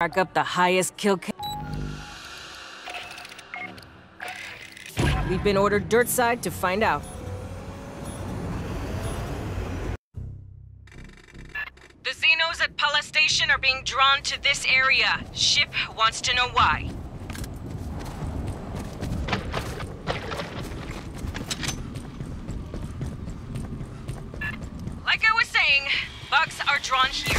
Mark up the highest kill count. We've been ordered dirtside to find out. The Xenos at Pala Station are being drawn to this area. Ship wants to know why. Like I was saying, bugs are drawn here.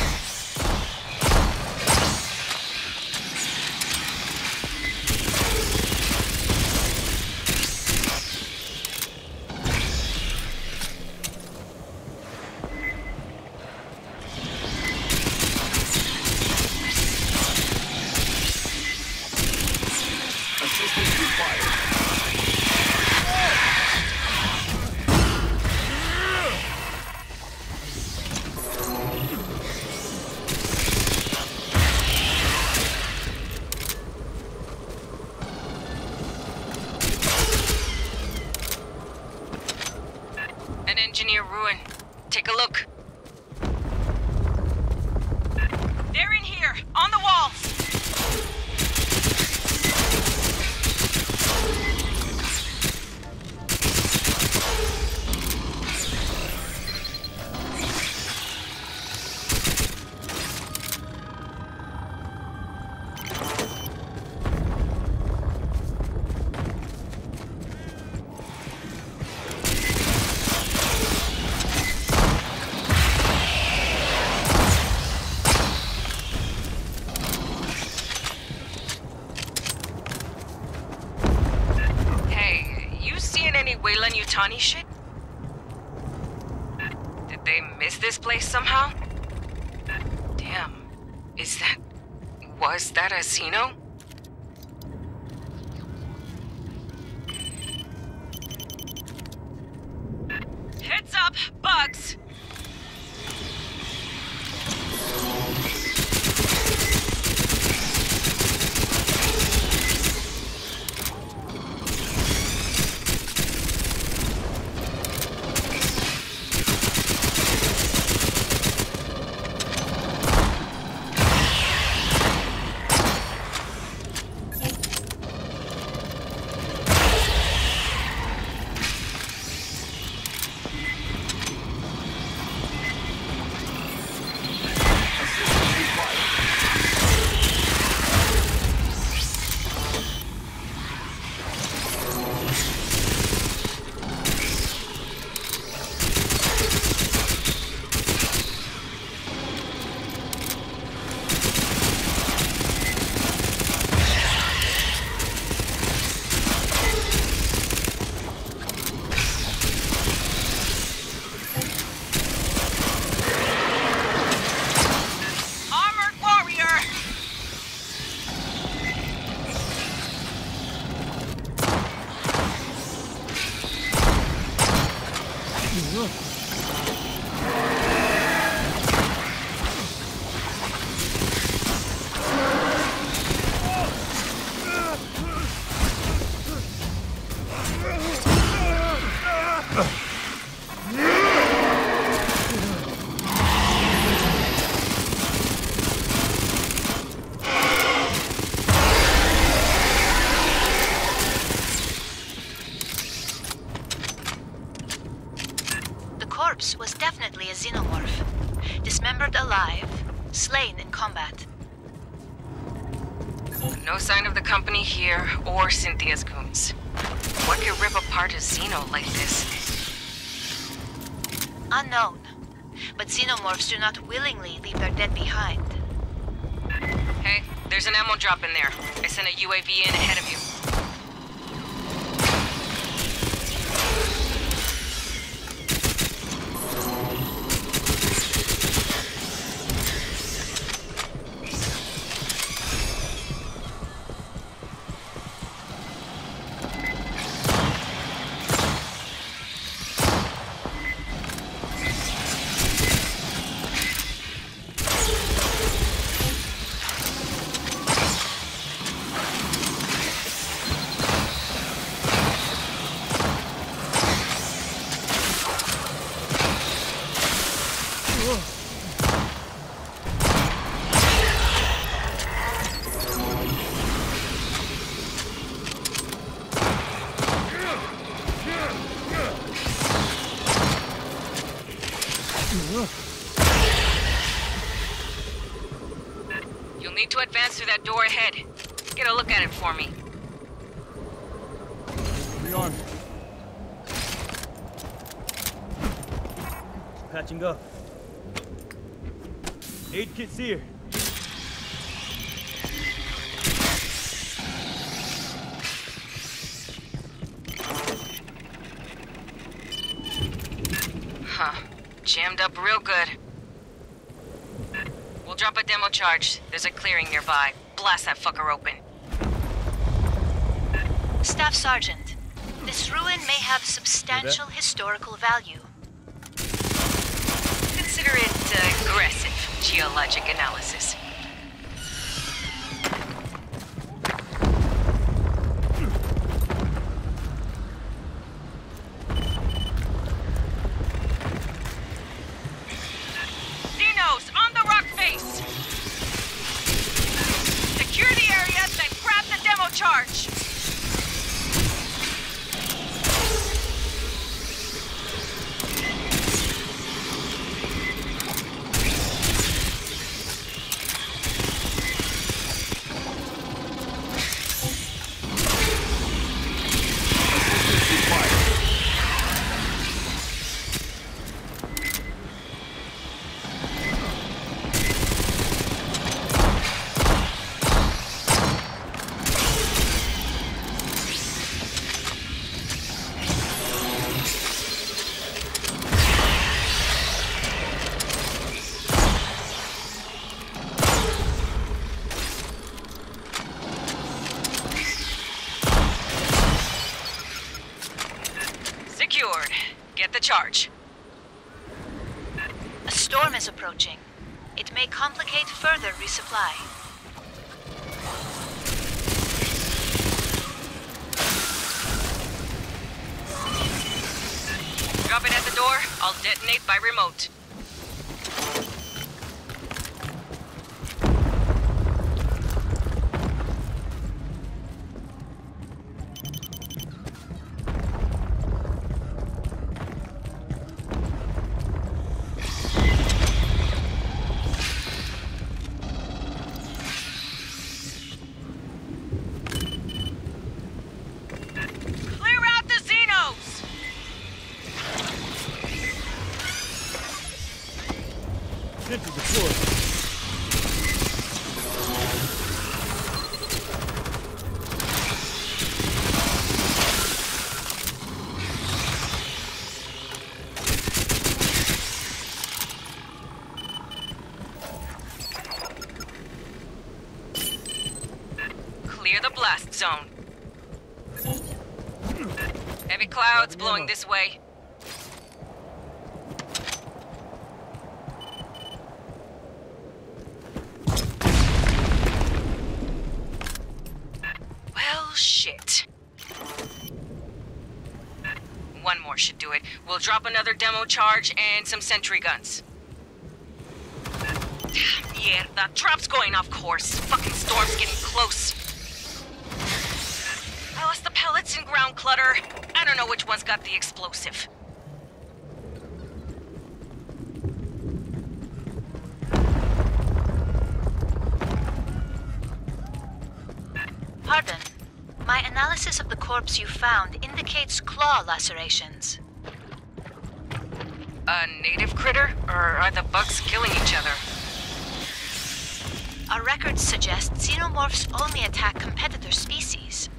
An engineer ruin. Take a look. They're in here, on the wall. Yutani shit? Did they miss this place somehow? Damn. Was that a Xeno? Heads up, bugs! Was definitely a Xenomorph. Dismembered alive, slain in combat. No sign of the company here, or Cynthia's goons. What could rip apart a Xeno like this? Unknown. But Xenomorphs do not willingly leave their dead behind. Hey, there's an ammo drop in there. I sent a UAV in ahead of you. You'll need to advance through that door ahead. Get a look at it for me. Bring on. Patching up. Aid kit's here. Huh. Jammed up real good. We'll drop a demo charge. There's a clearing nearby. Blast that fucker open. Staff Sergeant, this ruin may have substantial historical value. Consider it aggressive geologic analysis. Charge. A storm is approaching. It may complicate further resupply. Drop it at the door. I'll detonate by remote. Zone. Heavy clouds blowing this way. Well, shit. One more should do it. We'll drop another demo charge and some sentry guns. Mierda, drop's going off course. Fucking storm's getting close. Pellets and ground clutter. I don't know which one's got the explosive. Pardon. My analysis of the corpse you found indicates claw lacerations. A native critter? Or are the bugs killing each other? Our records suggest xenomorphs only attack competitor species.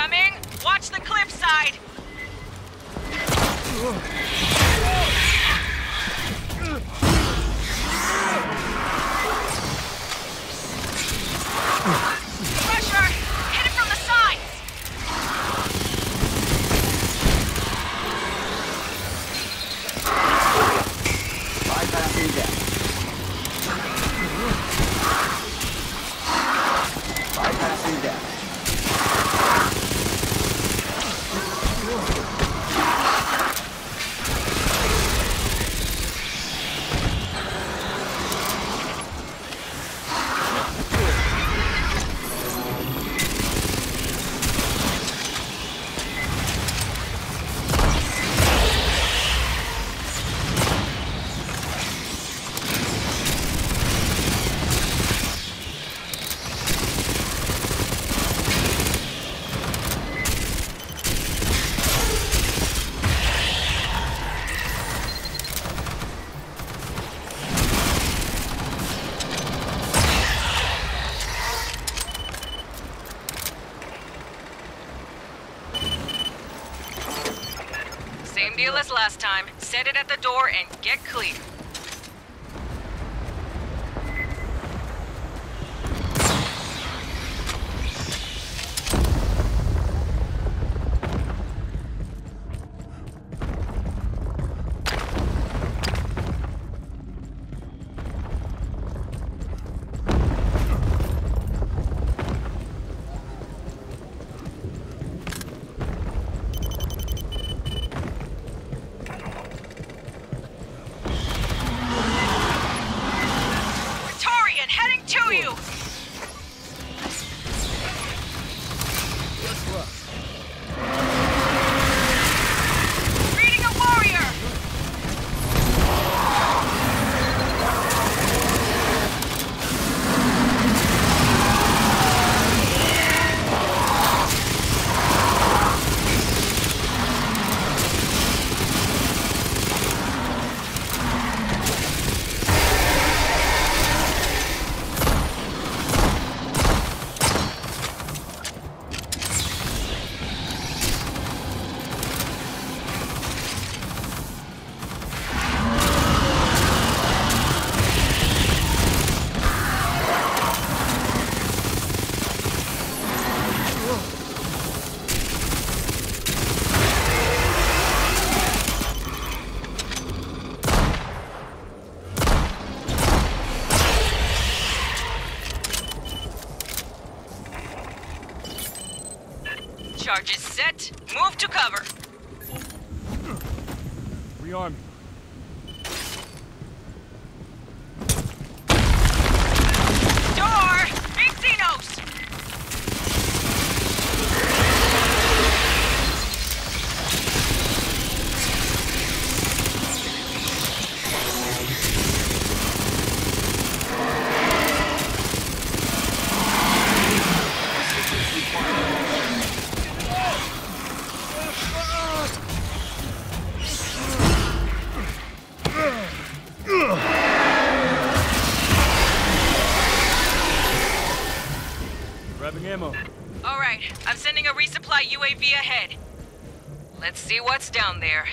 Coming! Watch the cliffside! Pressure! Hit it from the sides! Bypassing death. Bypassing death. Last time, set it at the door and get clear. Charge is set. Move to cover. Rearm. Door! Big Xenos! Alright, I'm sending a resupply UAV ahead. Let's see what's down there.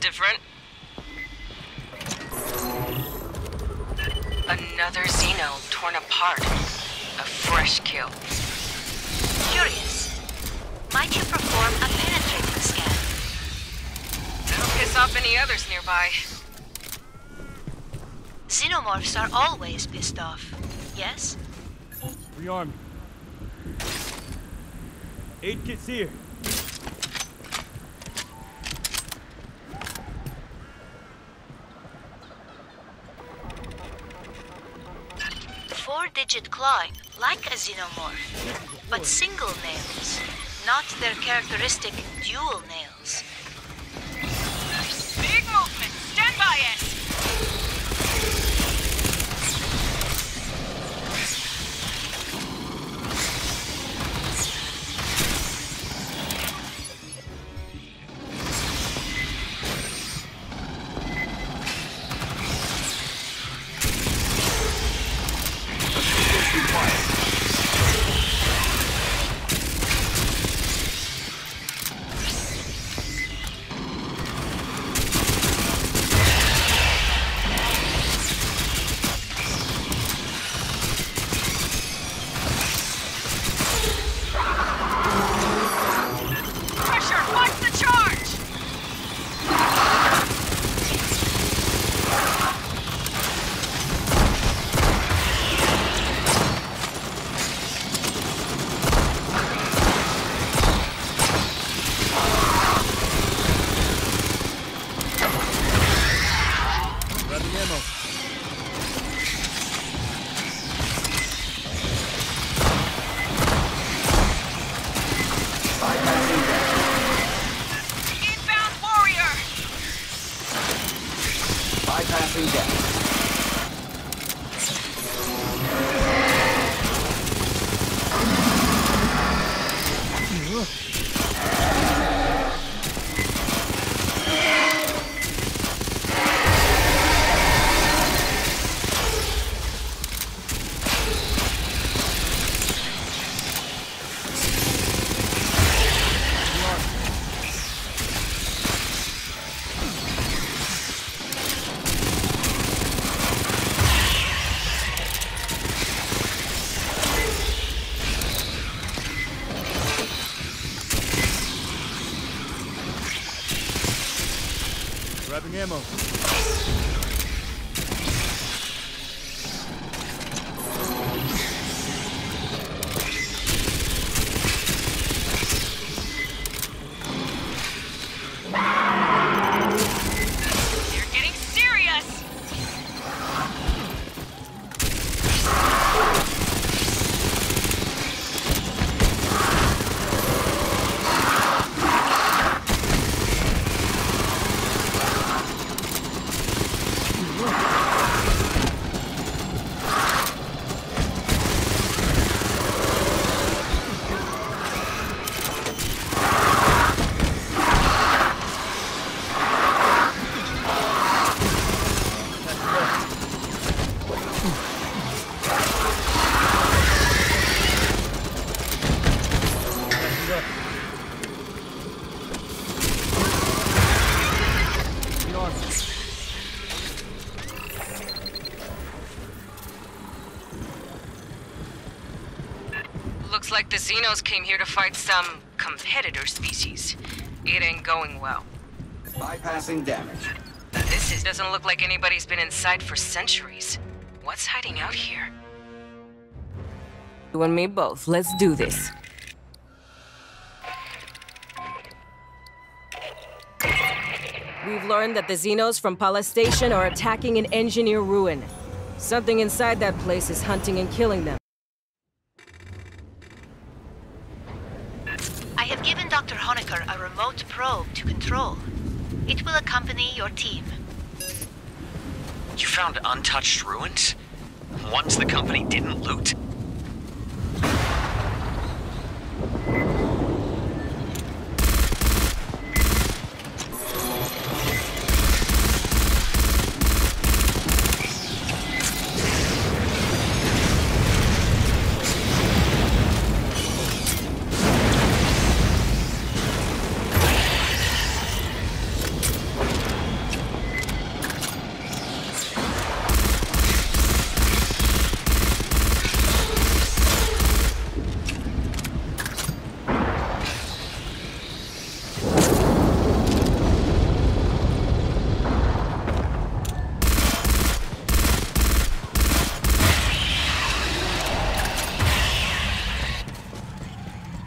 Different. Another Xeno torn apart. A fresh kill. Curious. Might you perform a penetrating scan? That'll piss off any others nearby. Xenomorphs are always pissed off. Yes? Rearm. Aid kits here. single-digit climb, like a xenomorph, but single nails, not their characteristic dual nails. Big movement! Stand by it! Ammo. Looks like the Xenos came here to fight some competitor species. It ain't going well. Bypassing damage. This doesn't look like anybody's been inside for centuries. What's hiding out here? You and me both. Let's do this. We've learned that the Xenos from Pala Station are attacking an engineer ruin. Something inside that place is hunting and killing them. Dr. Honecker, a remote probe to control. It will accompany your team. You found untouched ruins? Ones the company didn't loot?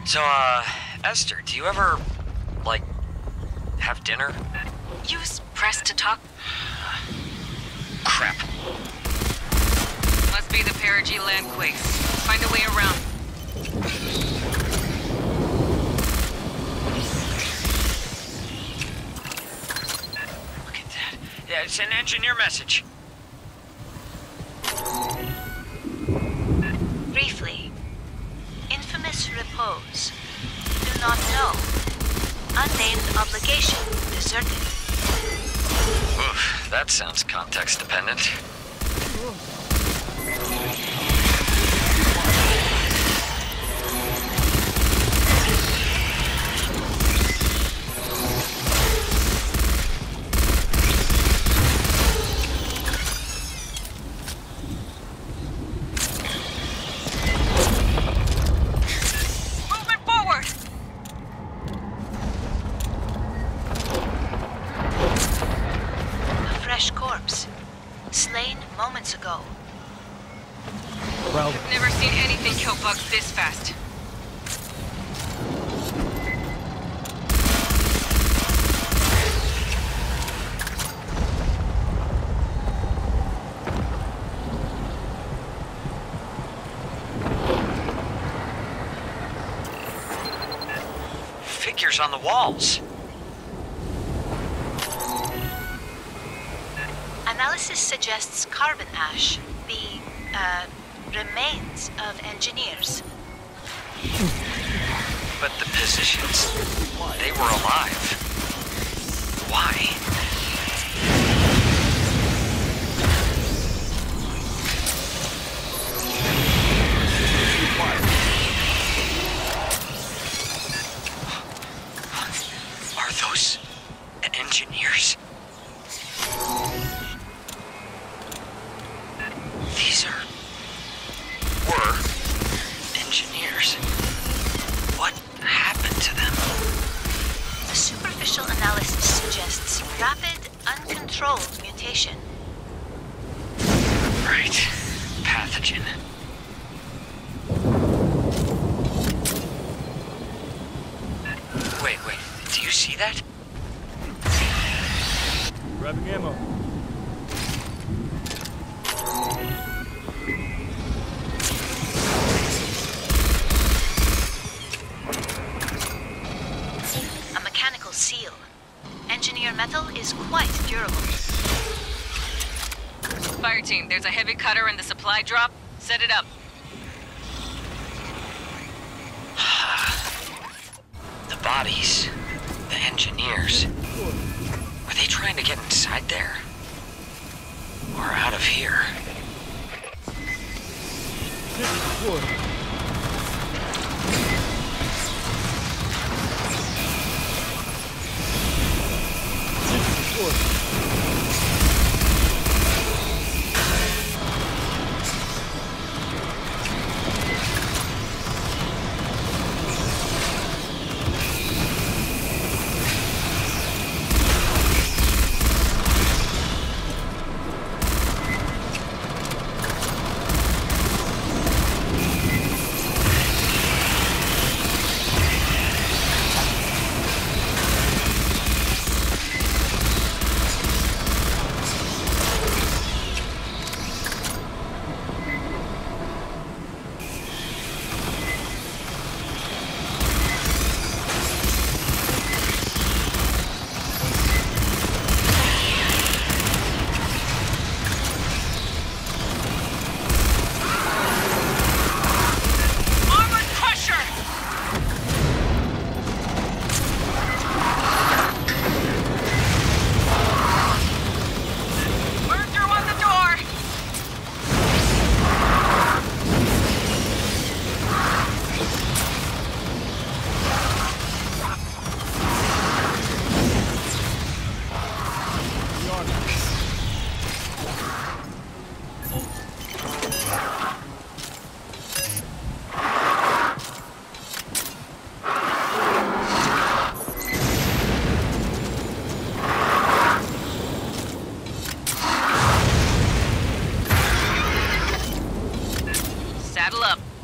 So, Esther, do you ever, like, have dinner? Use press to talk. Crap. Must be the Perigee landquakes. Find a way around. Look at that. Yeah, it's an engineer message. Briefly. Infamous repose. Do not know. Unnamed obligation. Deserted. Oof, that sounds context dependent. Figures on the walls. Analysis suggests carbon ash, the remains of engineers. But the positions, they were alive. Why? There's a heavy cutter in the supply drop. Set it up. The bodies. The engineers. Were they trying to get inside there? Or out of here?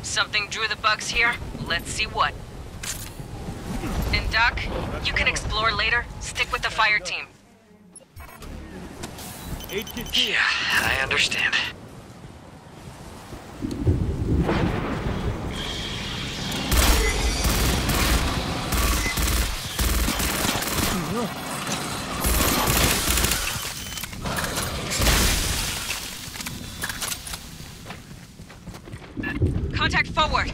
Something drew the bugs here. Let's see what. And Doc, you can explore later. Stick with the fire team. Yeah, I understand. forward.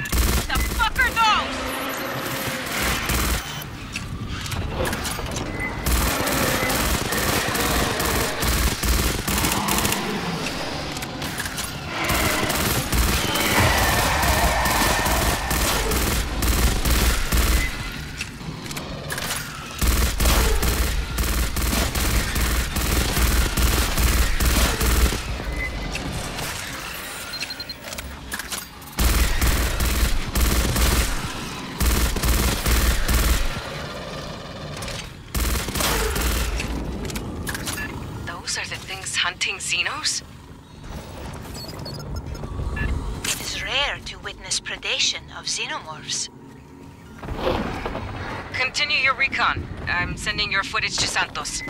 The fuck are hunting Xenos? It is rare to witness predation of Xenomorphs. Continue your recon. I'm sending your footage to Santos.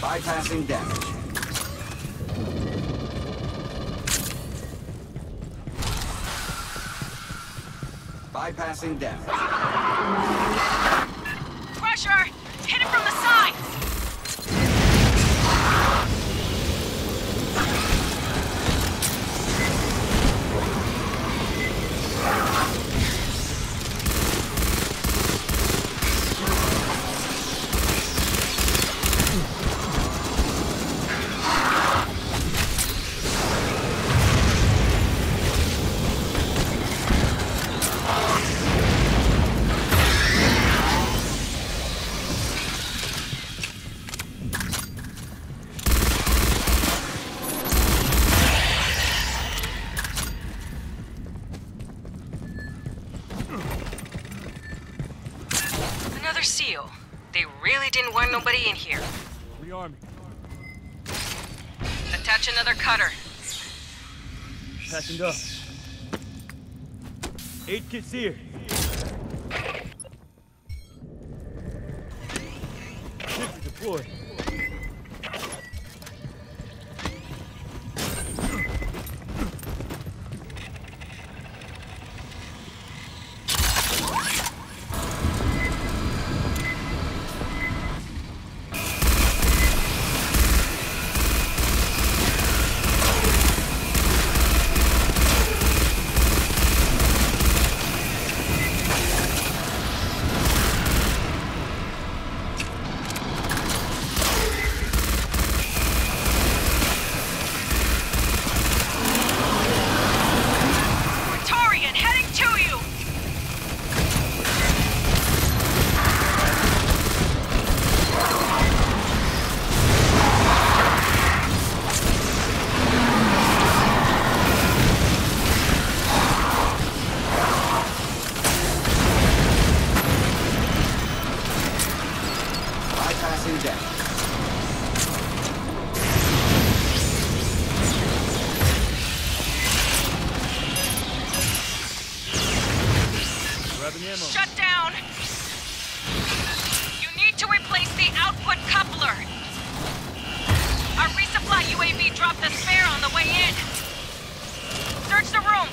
Bypassing damage. Bypassing damage. Pressure! Hit it from the sides! Seal. They really didn't want nobody in here. Rearming. Attach another cutter. Patching up. 8 kits here. 6 deployed. Shut down! You need to replace the output coupler! Our resupply UAV dropped a spare on the way in! Search the room!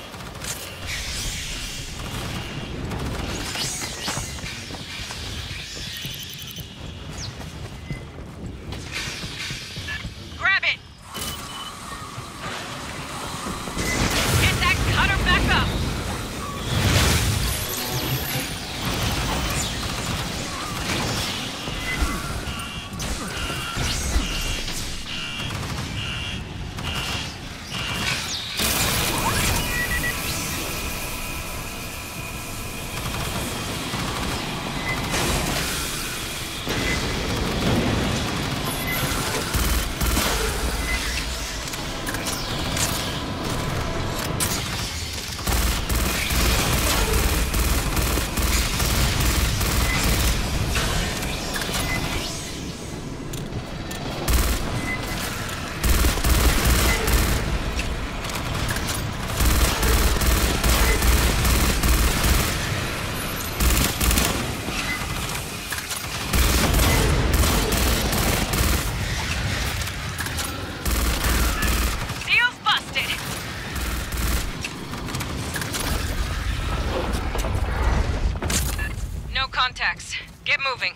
contacts. Get moving.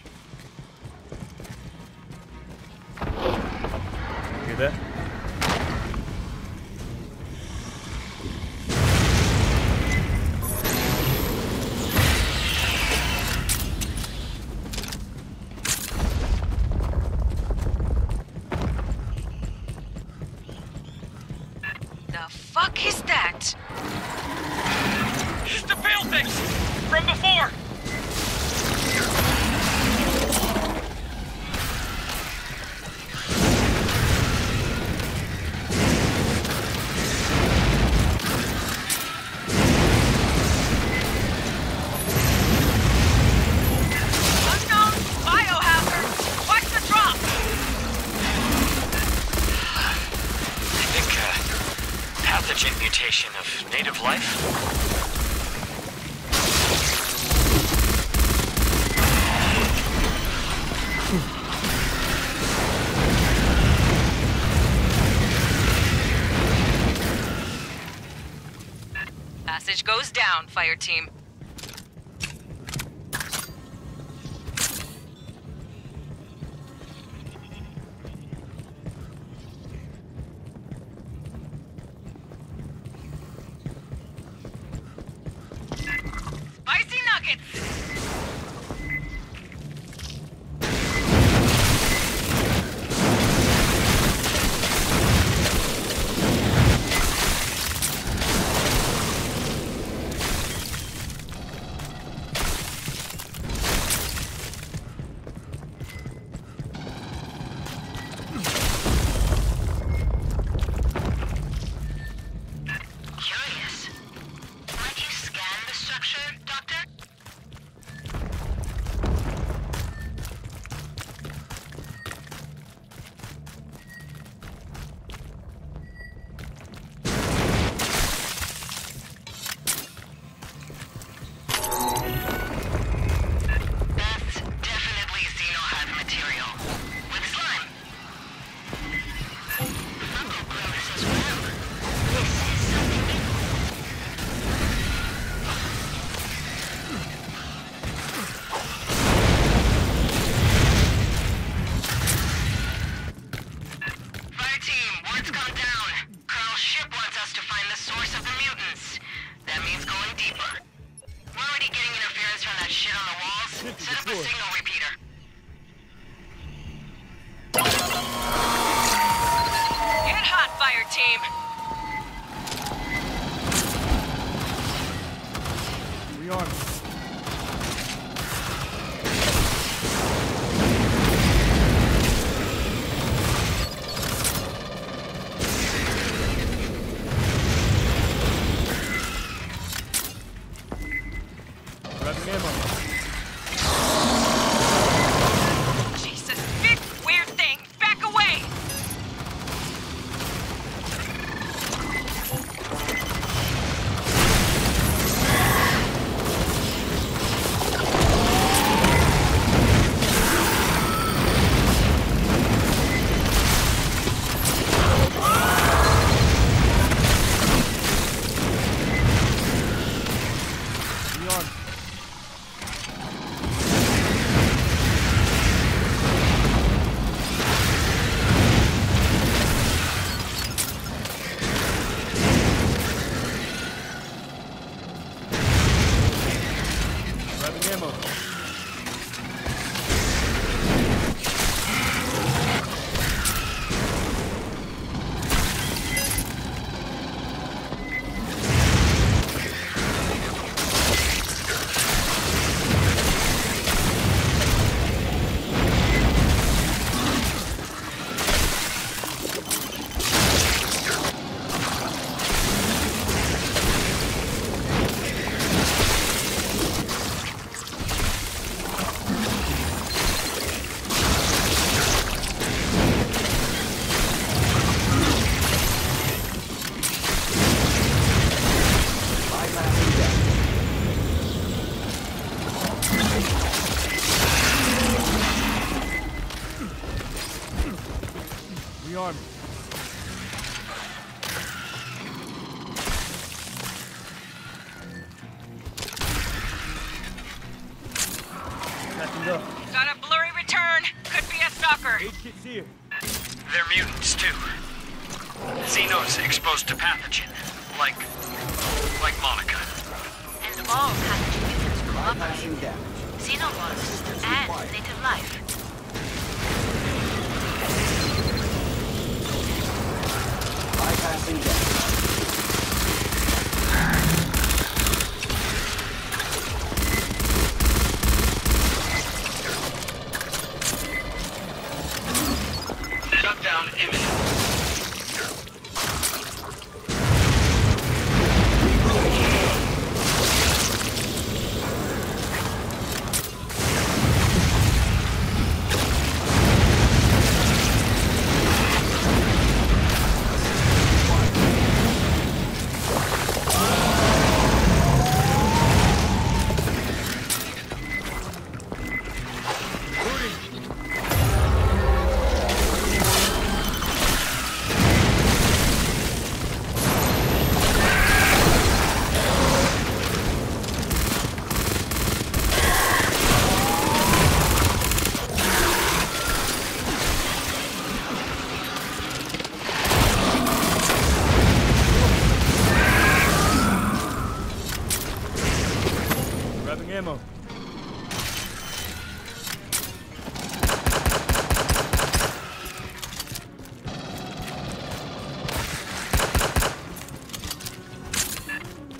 You there? The fuck is that? It's the building from before. Of native life? Passage goes down, fire team. go. Got a blurry return. Could be a stalker. HK's here. They're mutants, too. Xenos exposed to pathogen. Like Monica. And all pathogen mutants cooperate. Xenomorphs and native life. Bypassing death.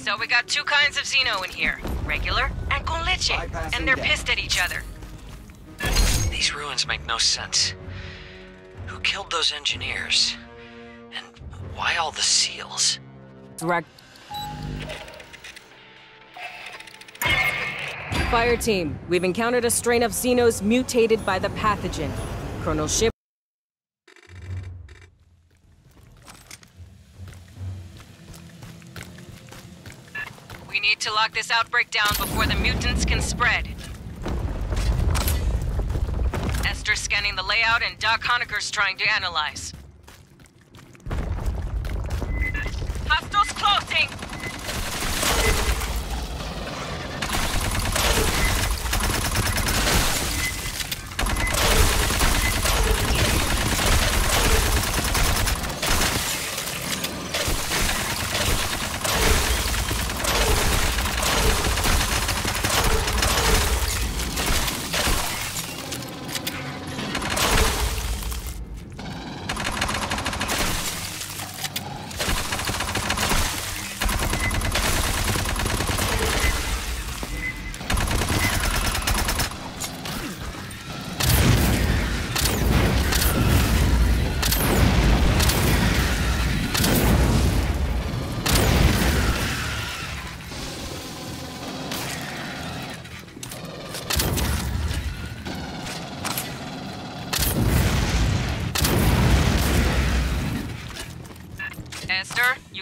So we got two kinds of Xeno in here, regular and con leche, and they're pissed at each other. These ruins make no sense. Who killed those engineers? And why all the seals? Fire team, we've encountered a strain of Xenos mutated by the pathogen. Colonel Ship. We need to lock this outbreak down before the mutants can spread. Esther's scanning the layout and Doc Honecker's trying to analyze. Hostiles closing!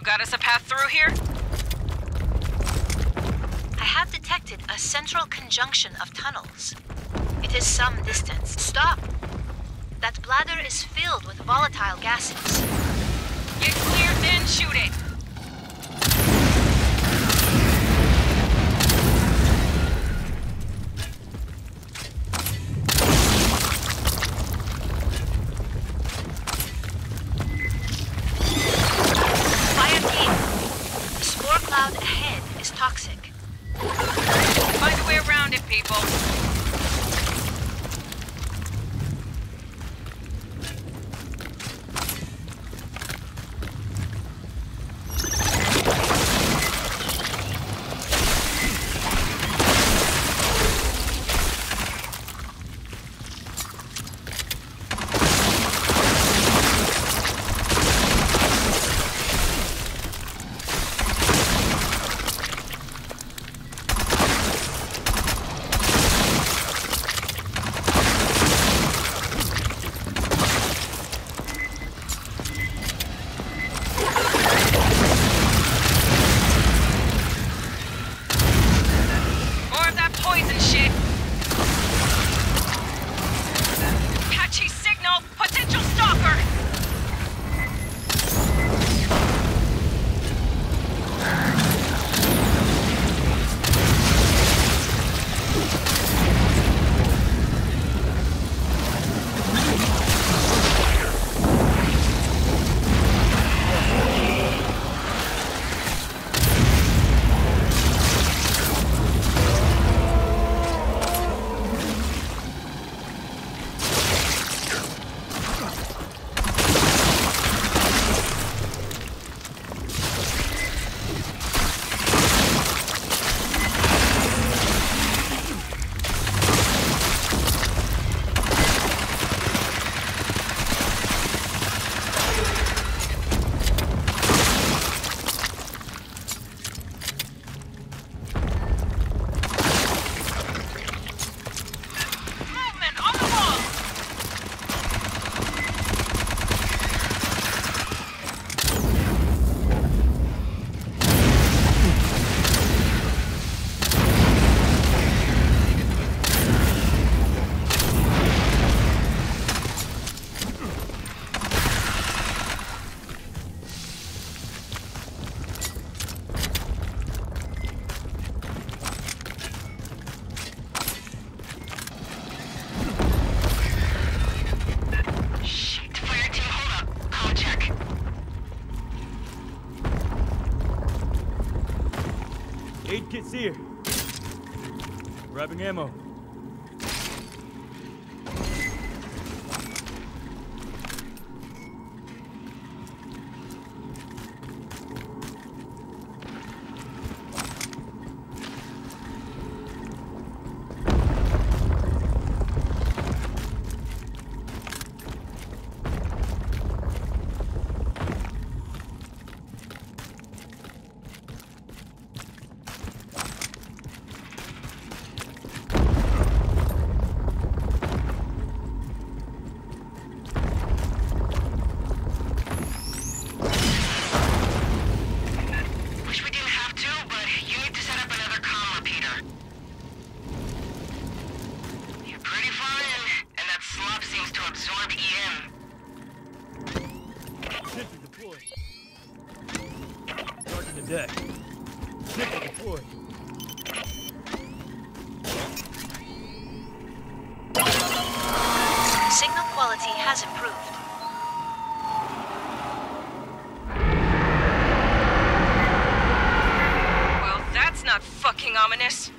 Got us a path through here? I have detected a central conjunction of tunnels. It is some distance. Stop! That bladder is filled with volatile gases. Get clear, then shoot it! Aid kit's here. Grabbing ammo. Ominous.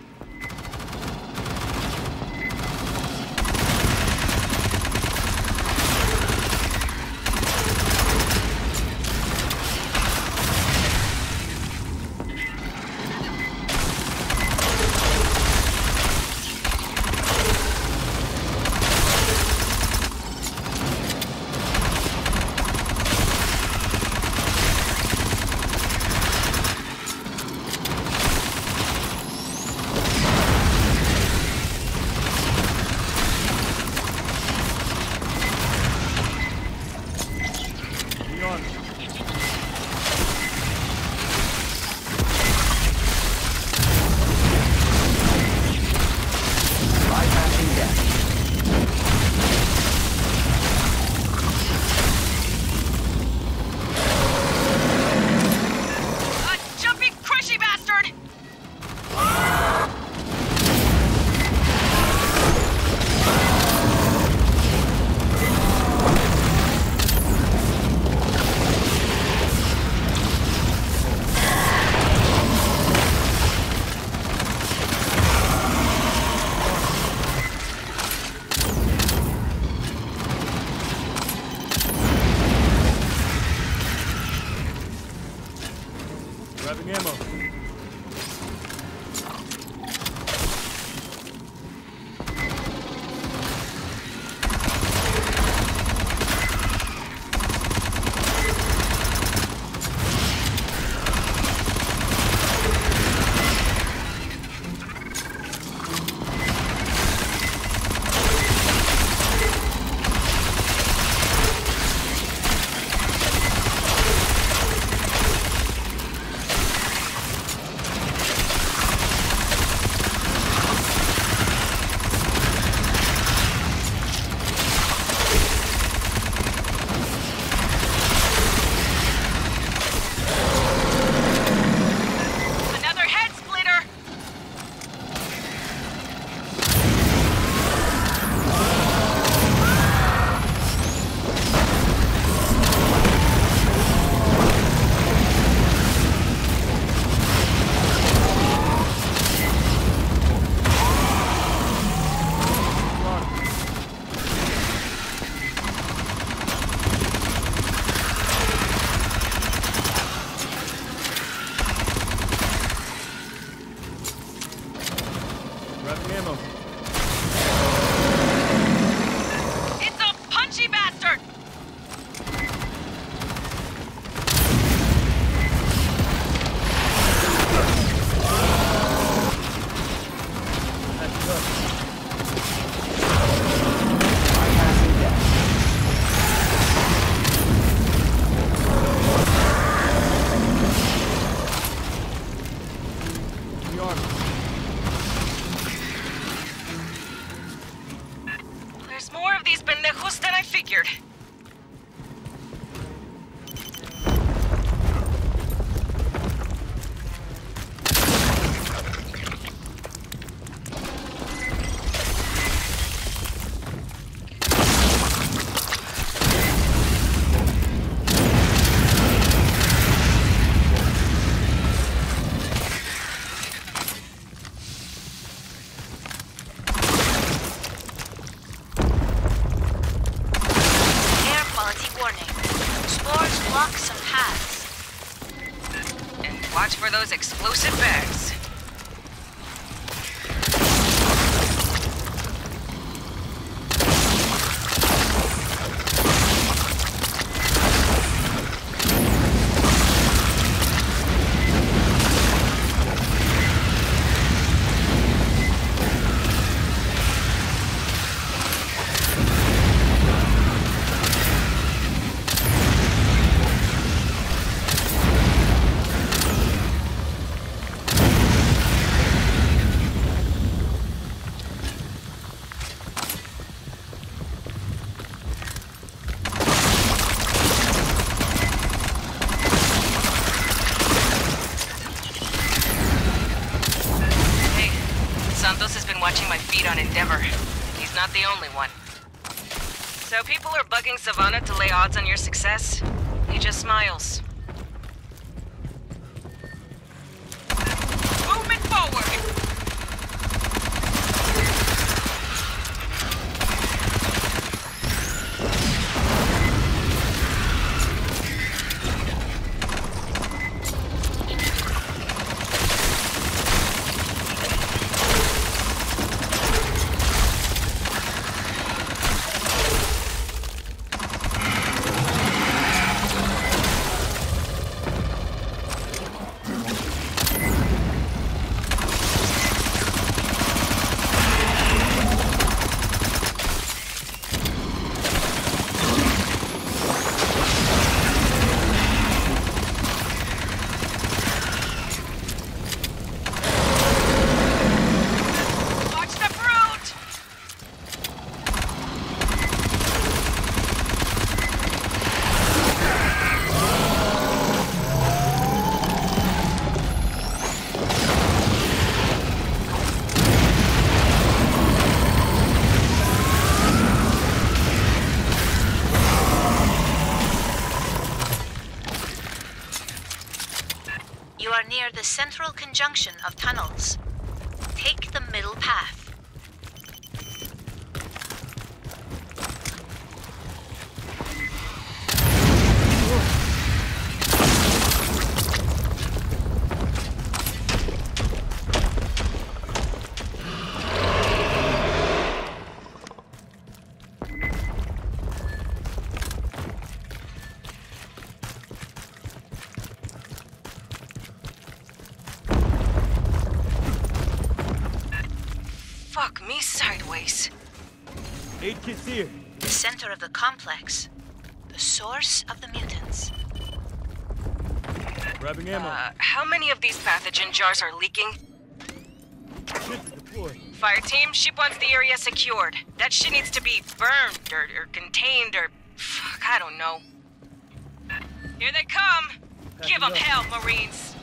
Santos has been watching my feed on Endeavor. He's not the only one. So people are bugging Savannah to lay odds on your success? He just smiles. Movement forward! You are near the central conjunction of tunnels. Take the middle path. Here. The center of the complex. The source of the mutants. Grabbing ammo. How many of these pathogen jars are leaking? Ship deployed. Fire team, ship wants the area secured. That shit needs to be burned or contained or... Fuck, I don't know. Here they come! Pack Give them hell, Marines!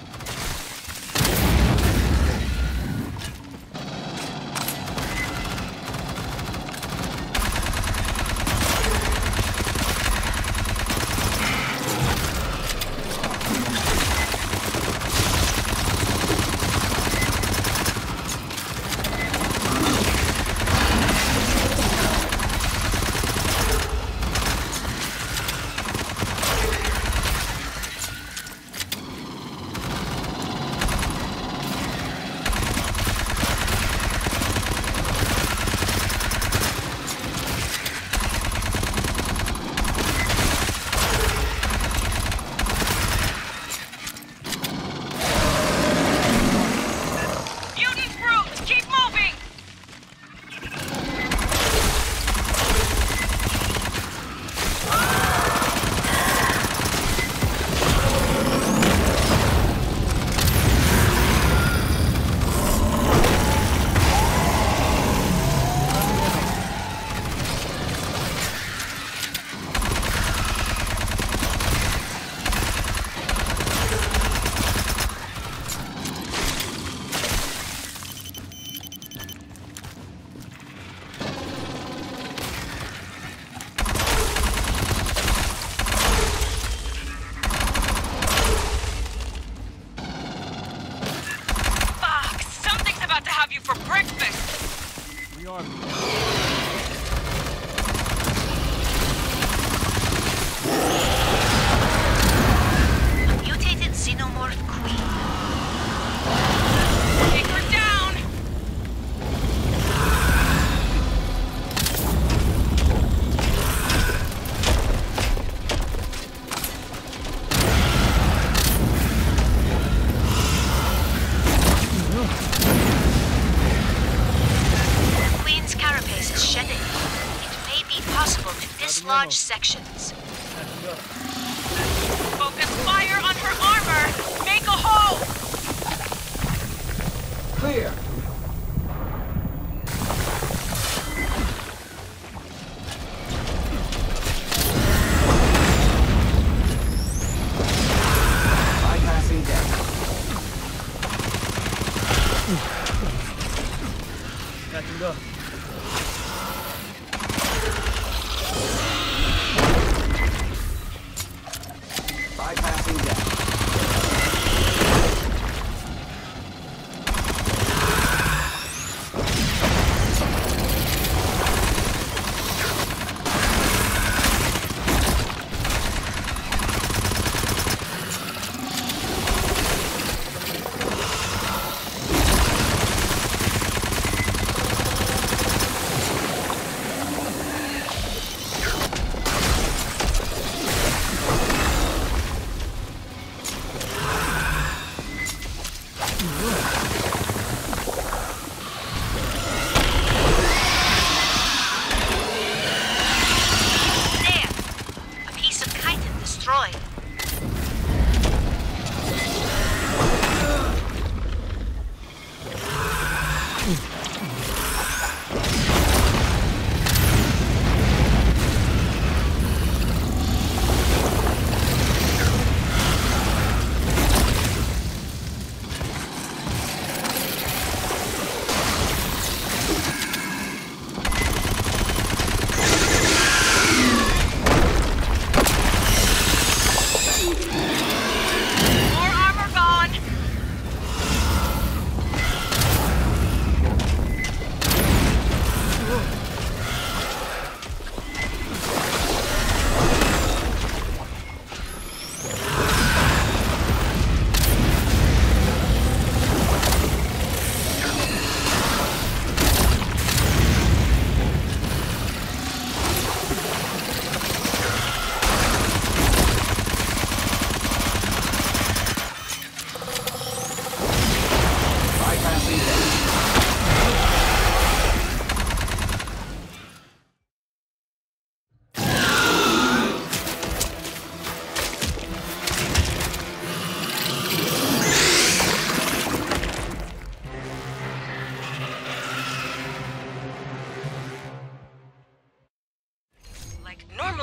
Large sections. Focus fire on her armor! Make a hole! Clear! Bypassing deck. Catching up. Bypassing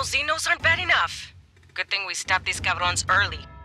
Xenos aren't bad enough. Good thing we stopped these cabrons early.